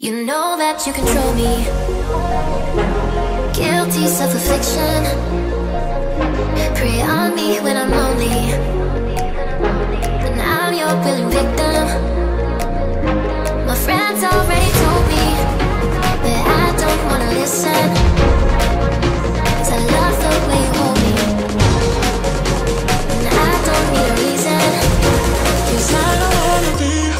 You know that you control me. Guilty self-affliction. Prey on me when I'm lonely. And I'm your willing victim. My friends already told me that I don't wanna listen, 'cause I love the way you hold me, and I don't need a reason, 'cause I don't wanna be.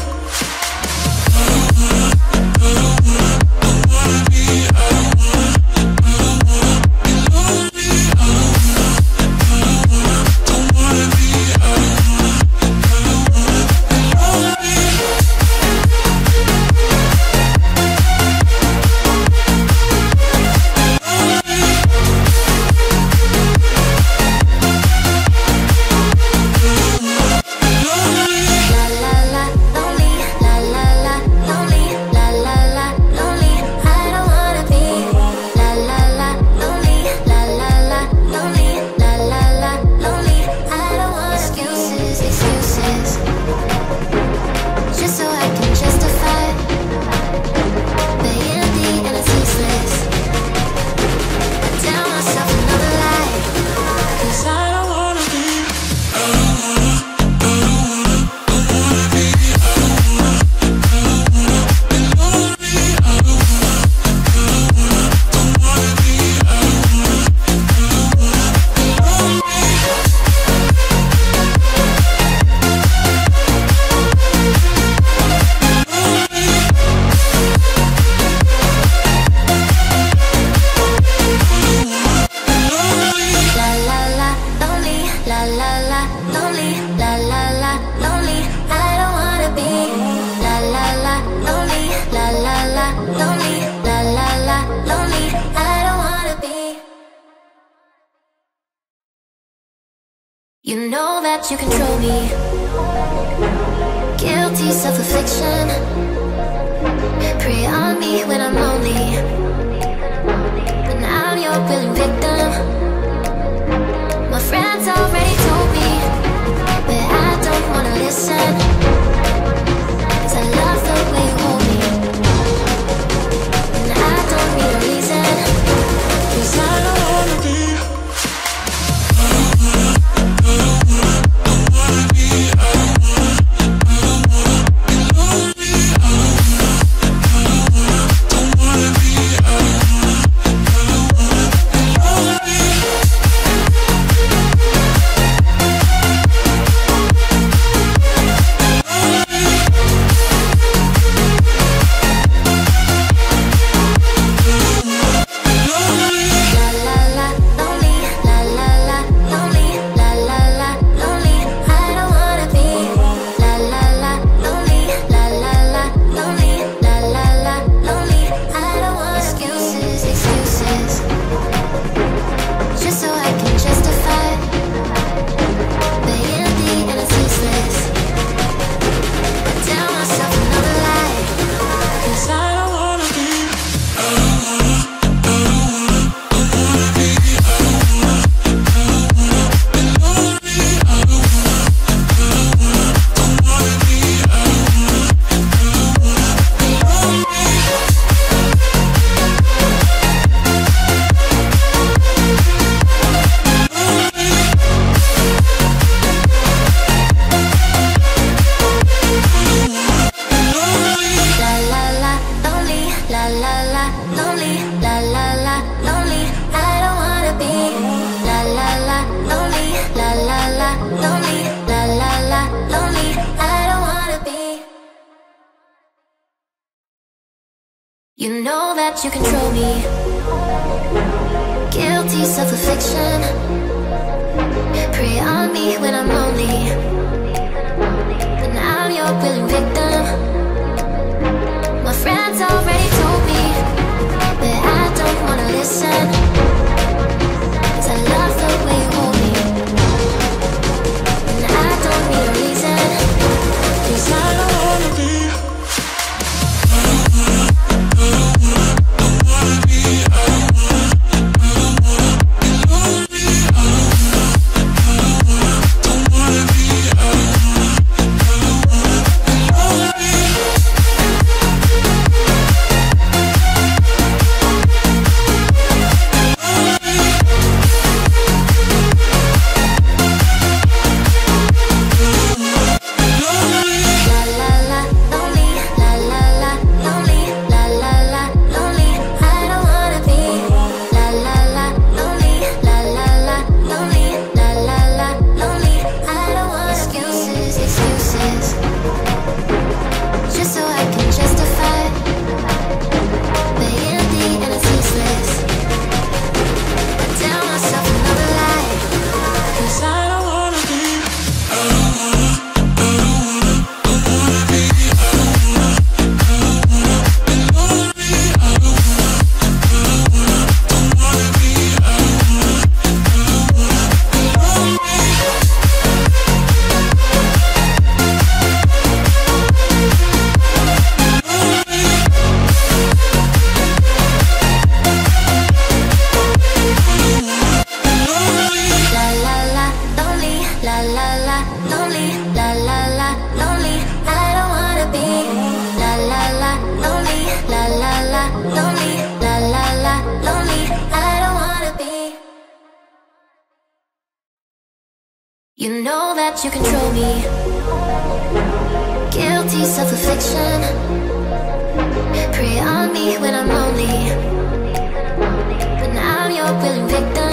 You know that you control me. Guilty self-affliction. Prey on me when I'm lonely, and I'm your willing victim. My friends already told me that I don't wanna listen, 'cause I love the way you hold me, and I don't need a reason, 'cause I don't wanna be. You know that you control me. Guilty self-affliction. Prey on me when I'm lonely, and I'm your willing victim. My friends already told me that I don't wanna listen, 'cause I love the way you hold me, and I don't need a reason, 'cause I don't wanna be. Oh, You know that you control me. Guilty self-affliction. Prey on me when I'm lonely. When I'm your willing victim.